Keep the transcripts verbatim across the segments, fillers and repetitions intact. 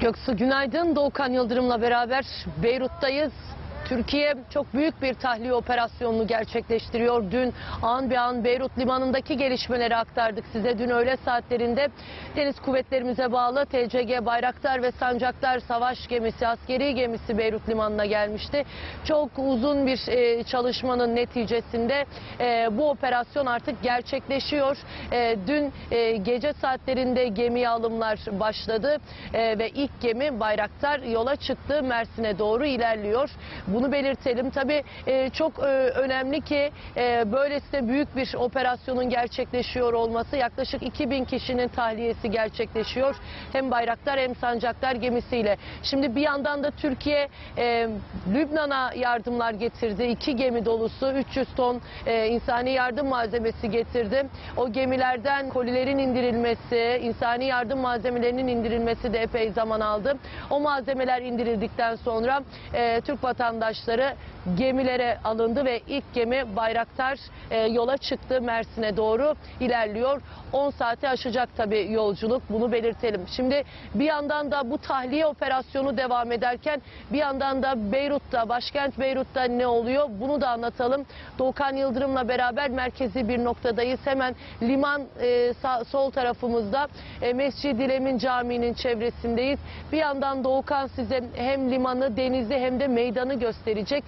Göksu günaydın. Doğukan Yıldırım'la beraber Beyrut'tayız. Türkiye çok büyük bir tahliye operasyonunu gerçekleştiriyor. Dün an be an Beyrut limanındaki gelişmeleri aktardık size. Dün öğle saatlerinde deniz kuvvetlerimize bağlı T C G Bayraktar ve Sancaktar savaş gemisi, askeri gemisi Beyrut limanına gelmişti. Çok uzun bir çalışmanın neticesinde bu operasyon artık gerçekleşiyor. Dün gece saatlerinde gemiye alımlar başladı ve ilk gemi Bayraktar yola çıktı. Mersin'e doğru ilerliyor. Bunu belirtelim. Tabii e, çok e, önemli ki e, böylesine büyük bir operasyonun gerçekleşiyor olması. Yaklaşık iki bin kişinin tahliyesi gerçekleşiyor. Hem Bayraktar hem Sancaktar gemisiyle. Şimdi bir yandan da Türkiye e, Lübnan'a yardımlar getirdi. İki gemi dolusu üç yüz ton e, insani yardım malzemesi getirdi. O gemilerden kolilerin indirilmesi, insani yardım malzemelerinin indirilmesi de epey zaman aldı. O malzemeler indirildikten sonra e, Türk vatandaşları vatandaşları gemilere alındı ve ilk gemi Bayraktar e, yola çıktı. Mersin'e doğru ilerliyor. on saati aşacak tabii yolculuk. Bunu belirtelim. Şimdi bir yandan da bu tahliye operasyonu devam ederken bir yandan da Beyrut'ta, başkent Beyrut'ta ne oluyor? Bunu da anlatalım. Doğukan Yıldırım'la beraber merkezi bir noktadayız. Hemen liman e, sağ, sol tarafımızda e, Mescid-i Lem'in caminin çevresindeyiz. Bir yandan Doğukan size hem limanı, denizi hem de meydanı gösterecek.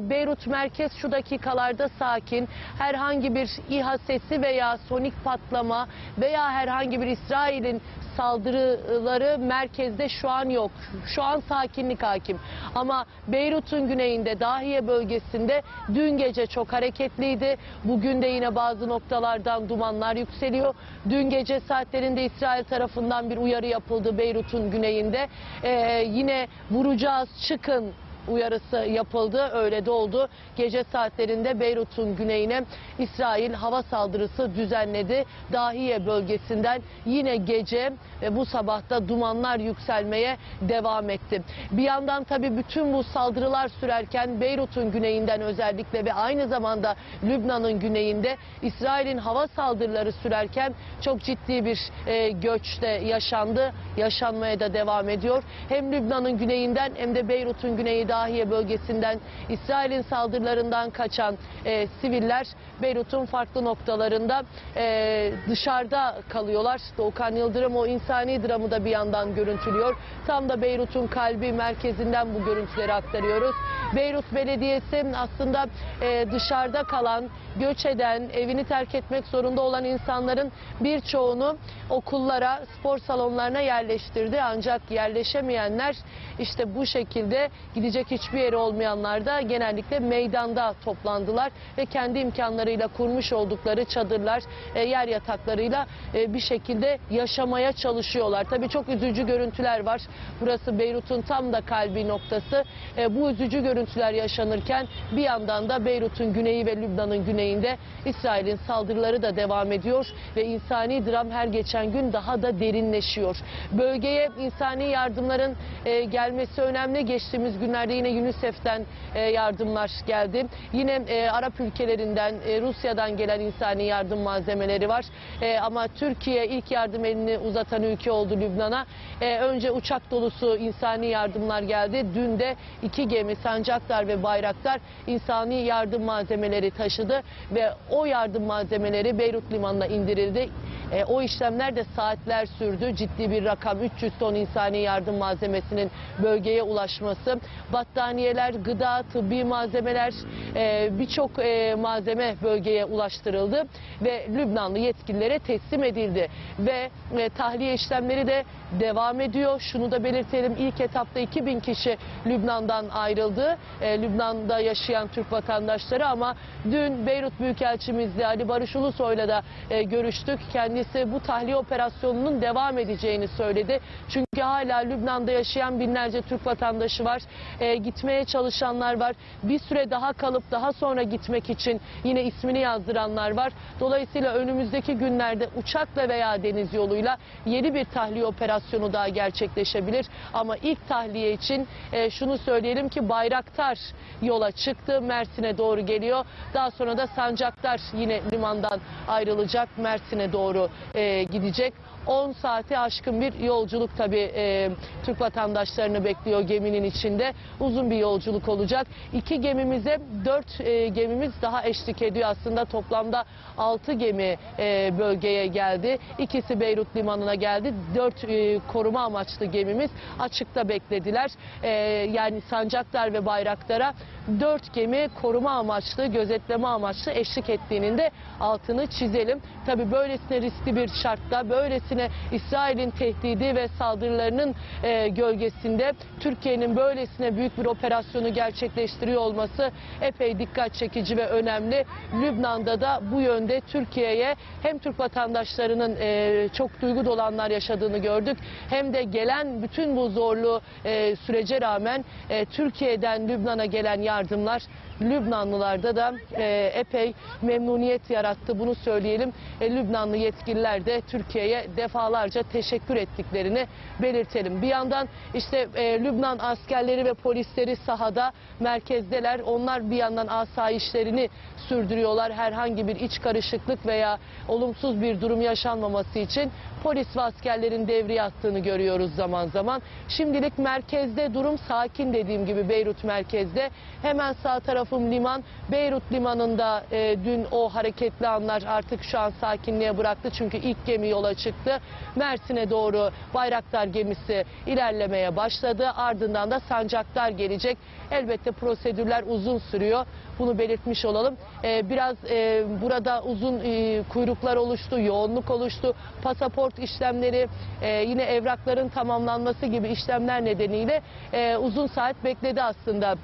Beyrut merkez şu dakikalarda sakin. Herhangi bir İHA sesi veya sonik patlama veya herhangi bir İsrail'in saldırıları merkezde şu an yok. Şu an sakinlik hakim. Ama Beyrut'un güneyinde, Dahiye bölgesinde dün gece çok hareketliydi. Bugün de yine bazı noktalardan dumanlar yükseliyor. Dün gece saatlerinde İsrail tarafından bir uyarı yapıldı Beyrut'un güneyinde. Ee, yine vuracağız, çıkın uyarısı yapıldı. Öyle de oldu. Gece saatlerinde Beyrut'un güneyine İsrail hava saldırısı düzenledi. Dahiye bölgesinden yine gece ve bu sabahta dumanlar yükselmeye devam etti. Bir yandan tabii bütün bu saldırılar sürerken Beyrut'un güneyinden özellikle ve aynı zamanda Lübnan'ın güneyinde İsrail'in hava saldırıları sürerken çok ciddi bir e, göç de yaşandı. Yaşanmaya da devam ediyor. Hem Lübnan'ın güneyinden hem de Beyrut'un güneyi Dahiye bölgesinden İsrail'in saldırılarından kaçan e, siviller Beyrut'un farklı noktalarında e, dışarıda kalıyorlar. Doğukan Yıldırım o insani dramı da bir yandan görüntülüyor. Tam da Beyrut'un kalbi merkezinden bu görüntüleri aktarıyoruz. Beyrut Belediyesi aslında e, dışarıda kalan, göç eden, evini terk etmek zorunda olan insanların birçoğunu okullara, spor salonlarına yerleştirdi. Ancak yerleşemeyenler işte bu şekilde gidecek hiçbir yeri olmayanlar da genellikle meydanda toplandılar ve kendi imkanlarıyla kurmuş oldukları çadırlar, e, yer yataklarıyla e, bir şekilde yaşamaya çalışıyorlar. Tabii çok üzücü görüntüler var. Burası Beyrut'un tam da kalbi noktası. E, bu üzücü görüntüler yaşanırken bir yandan da Beyrut'un güneyi ve Lübnan'ın güneyinde İsrail'in saldırıları da devam ediyor ve insani dram her geçen gün daha da derinleşiyor. Bölgeye insani yardımların e, gelmesi önemli. Geçtiğimiz günlerde yine UNICEF'ten e, yardımlar geldi. Yine e, Arap ülkelerinden, e, Rusya'dan gelen insani yardım malzemeleri var. E, ama Türkiye ilk yardım elini uzatan ülke oldu Lübnan'a. E, önce uçak dolusu insani yardımlar geldi. Dün de iki gemi Sancaktar ve Bayraktar insani yardım malzemeleri taşıdı ve o yardım malzemeleri Beyrut limanına indirildi. E, o işlemler de saatler sürdü. Ciddi bir rakam, üç yüz ton insani yardım malzemesinin bölgeye ulaşması. Battaniyeler, gıda, tıbbi malzemeler, e, birçok e, malzeme bölgeye ulaştırıldı ve Lübnanlı yetkililere teslim edildi. Ve e, tahliye işlemleri de devam ediyor. Şunu da belirtelim. İlk etapta iki bin kişi Lübnan'dan ayrıldı. E, Lübnan'da yaşayan Türk vatandaşları ama dün Beyrut Büyükelçimizle Ali Barış Ulusoy'la da e, görüştük. Kendisi bu tahliye operasyonunun devam edeceğini söyledi. Çünkü hala Lübnan'da yaşayan binlerce Türk vatandaşı var. E, gitmeye çalışanlar var. Bir süre daha kalıp daha sonra gitmek için yine ismini yazdıranlar var. Dolayısıyla önümüzdeki günlerde uçakla veya deniz yoluyla yeni bir tahliye operasyonu daha gerçekleşebilir. Ama ilk tahliye için e, şunu söyleyelim ki Bayraktar yola çıktı. Mersin'e doğru geliyor. Daha sonra da Sancaktar yine limandan ayrılacak. Mersin'e doğru e, gidecek. on saati aşkın bir yolculuk tabii e, Türk vatandaşlarını bekliyor geminin içinde. Uzun bir yolculuk olacak. İki gemimize dört e, gemimiz daha eşlik ediyor. Aslında toplamda altı gemi e, bölgeye geldi. İkisi Beyrut limanına geldi. Dört e, koruma amaçlı gemimiz açıkta beklediler. E, yani Sancaktar ve Bayraktar'a dört gemi koruma amaçlı, gözetleme amaçlı eşlik ettiğinin de altını çizelim. Tabii böylesine riskli bir şartta, böylesine İsrail'in tehdidi ve saldırılarının e, gölgesinde Türkiye'nin böylesine büyük bir operasyonu gerçekleştiriyor olması epey dikkat çekici ve önemli. Lübnan'da da bu yönde Türkiye'ye hem Türk vatandaşlarının e, çok duygu dolanlar yaşadığını gördük, hem de gelen bütün bu zorlu e, sürece rağmen e, Türkiye'den Lübnan'a gelen yardımlar Lübnanlılarda da e, epey memnuniyet yarattı. Bunu söyleyelim. E, Lübnanlı yetkililer de Türkiye'ye defalarca teşekkür ettiklerini belirtelim. Bir yandan işte e, Lübnan askerleri ve polisleri sahada, merkezdeler. Onlar bir yandan asayişlerini sürdürüyorlar. Herhangi bir iç karışıklık veya olumsuz bir durum yaşanmaması için polis ve askerlerin devreye attığını görüyoruz zaman zaman. Şimdilik merkezde durum sakin, dediğim gibi Beyrut merkezde. Hemen sağ tarafım liman. Beyrut limanında e, dün o hareketli anlar artık şu an sakinliğe bıraktı. Çünkü ilk gemi yola çıktı. Mersin'e doğru Bayraktar gemisi ilerlemeye başladı. Ardından da Sancaktar gelecek. Elbette prosedürler uzun sürüyor. Bunu belirtmiş olalım. Ee, biraz e, burada uzun e, kuyruklar oluştu, yoğunluk oluştu. Pasaport işlemleri, e, yine evrakların tamamlanması gibi işlemler nedeniyle e, uzun saat bekledi aslında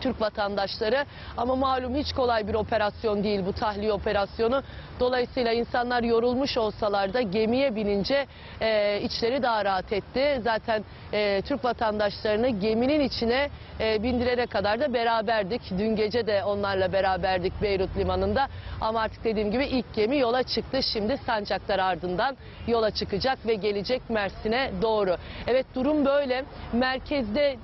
Türk vatandaşları. Ama malum hiç kolay bir operasyon değil bu tahliye operasyonu. Dolayısıyla insanlar yorulmuş olsalar da gemiye binince e, içleri daha rahat etti. Zaten e, Türk vatandaşlarını geminin içine e, bindirene kadar da beraberdik. Dün gece de onlarla beraberdik Beyrut limanında. Ama artık dediğim gibi ilk gemi yola çıktı. Şimdi Sancaktar ardından yola çıkacak ve gelecek Mersin'e doğru. Evet, durum böyle. Merkezde,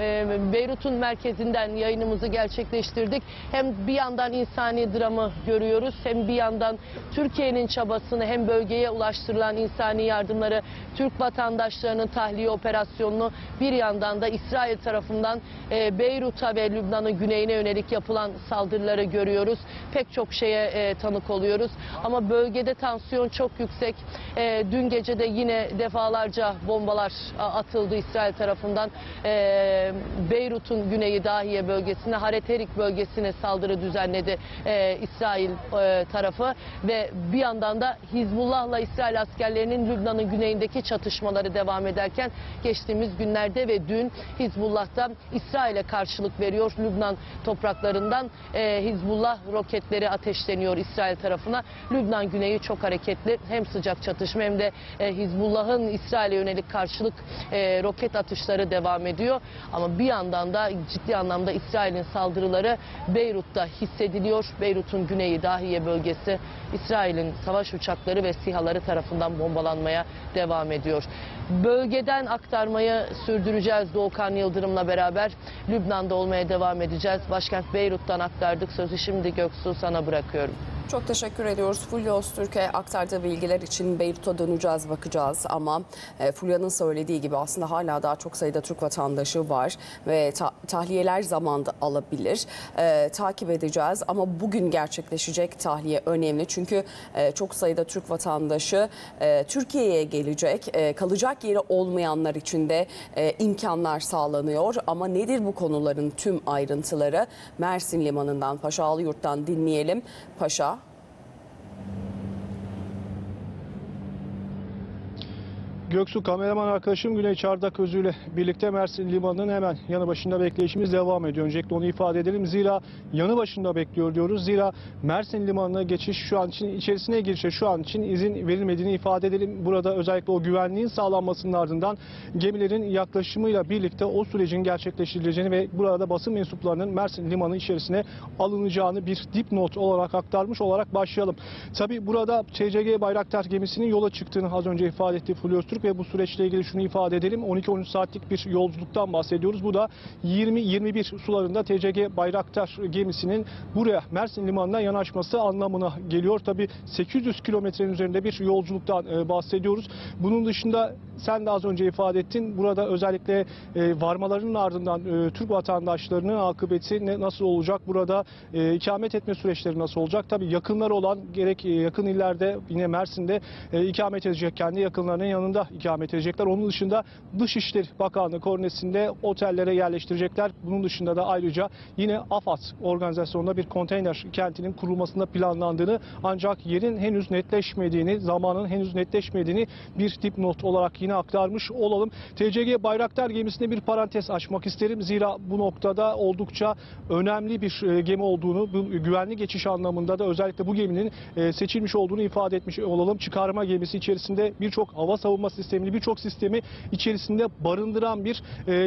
e, Beyrut'un merkezinden yayınımızı gerçekleştirdik. Hem bir yandan insani dramı görüyoruz, hem bir yandan Türkiye'nin çabasını, hem bölgeye ulaştırılan insani yardımları, Türk vatandaşlarının tahliye operasyonunu, bir yandan da İsrail tarafından e, Beyrut'a ve Lübnan'ın güneyine yönelik yapılan saldırıları görüyoruz. Pek çok şeye e, tanık oluyoruz. Ama bölgede tansiyon çok yüksek. E, dün gece de yine defalarca bombalar atıldı İsrail tarafından. E, Beyrut'un güneyi, Dahiye bölgesine, Hareterik bölgesine saldırı düzenledi e, İsrail e, tarafı ve bir yandan da Hizbullah'la İsrail askerlerinin Lübnan'ın güneyindeki çatışmaları devam ederken geçtiğimiz günlerde ve dün Hizbullah'tan İsrail'e karşılık veriyor. Lübnan topraklarından e, Hizbullah roketleri ateşleniyor İsrail tarafına. Lübnan güneyi çok hareketli. Hem sıcak çatışma hem de e, Hizbullah'ın İsrail'e yönelik karşılık e, roket atışları devam ediyor. Ama bir yandan da ciddi anlamda da İsrail'in saldırıları Beyrut'ta hissediliyor. Beyrut'un güneyi, Dahiye bölgesi İsrail'in savaş uçakları ve SİHA'ları tarafından bombalanmaya devam ediyor. Bölgeden aktarmayı sürdüreceğiz Doğukan Yıldırım'la beraber. Lübnan'da olmaya devam edeceğiz. Başkent Beyrut'tan aktardık. Sözü şimdi Göksu sana bırakıyorum. Çok teşekkür ediyoruz. Fulya Öztürk'e aktardığı bilgiler için. Beyrut'a döneceğiz, bakacağız ama Fulya'nın söylediği gibi aslında hala daha çok sayıda Türk vatandaşı var ve ta tahliyeler zaman da alabilir. E, takip edeceğiz ama bugün gerçekleşecek tahliye önemli çünkü e, çok sayıda Türk vatandaşı e, Türkiye'ye gelecek. E, kalacak yeri olmayanlar için de e, imkanlar sağlanıyor ama nedir bu konuların tüm ayrıntıları? Mersin Limanı'ndan, Paşaalıyurt'tan dinleyelim. Paşa. Göksu, kameraman arkadaşım Güney Çardaközü ile birlikte Mersin Limanı'nın hemen yanı başında bekleyişimiz devam ediyor. Öncelikle onu ifade edelim. Zira yanı başında bekliyor diyoruz. Zira Mersin Limanı'na geçiş şu an için, içerisine girişe şu an için izin verilmediğini ifade edelim. Burada özellikle o güvenliğin sağlanmasının ardından gemilerin yaklaşımıyla birlikte o sürecin gerçekleştirileceğini ve burada basın mensuplarının Mersin Limanı içerisine alınacağını bir dipnot olarak aktarmış olarak başlayalım. Tabii burada T C G Bayraktar gemisinin yola çıktığını az önce ifade etti Fulya Öztürk. geçtik ve bu süreçle ilgili şunu ifade edelim. on iki on üç saatlik bir yolculuktan bahsediyoruz. Bu da yirmi yirmi bir sularında T C G Bayraktar gemisinin buraya Mersin limanına yanaşması anlamına geliyor. Tabii sekiz yüz kilometrenin üzerinde bir yolculuktan bahsediyoruz. Bunun dışında sen de az önce ifade ettin. Burada özellikle varmalarının ardından Türk vatandaşlarının akıbeti nasıl olacak? Burada ikamet etme süreçleri nasıl olacak? Tabii yakınları olan gerek yakın illerde yine Mersin'de ikamet edecek, kendi yakınlarının yanında ikamet edecekler. Onun dışında Dışişleri Bakanlığı koordinesinde otellere yerleştirecekler. Bunun dışında da ayrıca yine AFAD organizasyonunda bir konteyner kentinin kurulmasında planlandığını, ancak yerin henüz netleşmediğini, zamanın henüz netleşmediğini bir dipnot olarak yine aktarmış olalım. T C G Bayraktar gemisine bir parantez açmak isterim. Zira bu noktada oldukça önemli bir gemi olduğunu, bu güvenli geçiş anlamında da özellikle bu geminin seçilmiş olduğunu ifade etmiş olalım. Çıkarma gemisi içerisinde birçok hava savunma sistemini, birçok sistemi içerisinde barındıran bir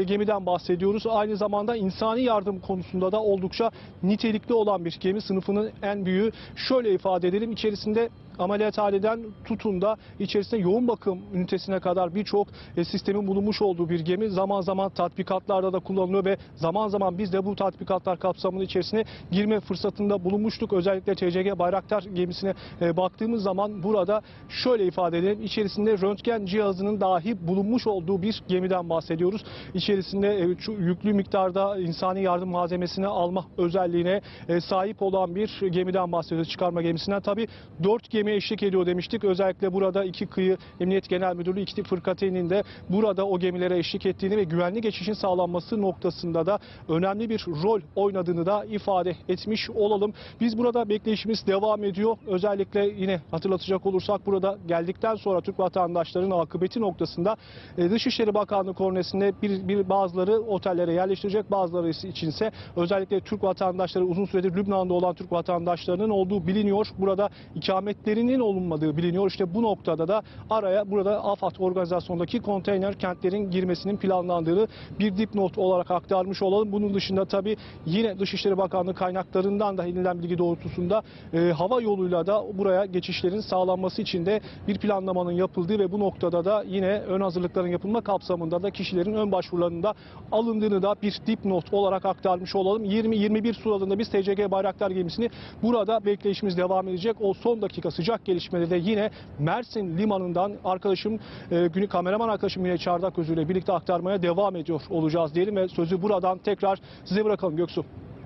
gemiden bahsediyoruz. Aynı zamanda insani yardım konusunda da oldukça nitelikli olan bir gemi, sınıfının en büyüğü. Şöyle ifade edelim, içerisinde ameliyathaneden tutun da içerisinde yoğun bakım ünitesine kadar birçok e, sistemin bulunmuş olduğu bir gemi. Zaman zaman tatbikatlarda da kullanılıyor ve zaman zaman biz de bu tatbikatlar kapsamının içerisine girme fırsatında bulunmuştuk. Özellikle T C G Bayraktar gemisine e, baktığımız zaman burada şöyle ifade edelim. İçerisinde röntgen cihazının dahi bulunmuş olduğu bir gemiden bahsediyoruz. İçerisinde e, şu, yüklü miktarda insani yardım malzemesini alma özelliğine e, sahip olan bir gemiden bahsediyoruz. Çıkarma gemisinden. Tabii dört gemi eşlik ediyor demiştik. Özellikle burada iki Kıyı Emniyet Genel Müdürlüğü iki fırkateyninin de burada o gemilere eşlik ettiğini ve güvenli geçişin sağlanması noktasında da önemli bir rol oynadığını da ifade etmiş olalım. Biz burada bekleyişimiz devam ediyor. Özellikle yine hatırlatacak olursak burada geldikten sonra Türk vatandaşlarının akıbeti noktasında Dışişleri Bakanlığı koordinesinde bir, bir bazıları otellere yerleştirecek, bazıları içinse özellikle Türk vatandaşları, uzun süredir Lübnan'da olan Türk vatandaşlarının olduğu biliniyor. Burada ikametleri olunmadığı biliniyor. İşte bu noktada da araya burada AFAD organizasyondaki konteyner kentlerin girmesinin planlandığını bir dipnot olarak aktarmış olalım. Bunun dışında tabii yine Dışişleri Bakanlığı kaynaklarından da edinilen bilgi doğrultusunda e, hava yoluyla da buraya geçişlerin sağlanması için de bir planlamanın yapıldığı ve bu noktada da yine ön hazırlıkların yapılma kapsamında da kişilerin ön başvurularının da alındığını da bir dipnot olarak aktarmış olalım. yirmi yirmi bir sularında biz T C G Bayraktar gemisini burada bekleyişimiz devam edecek. O son dakika sıcak gelişmede de yine Mersin limanından arkadaşım, e, kameraman arkadaşım Güney Çardaközü ile birlikte aktarmaya devam ediyor olacağız diyelim ve sözü buradan tekrar size bırakalım Göksu.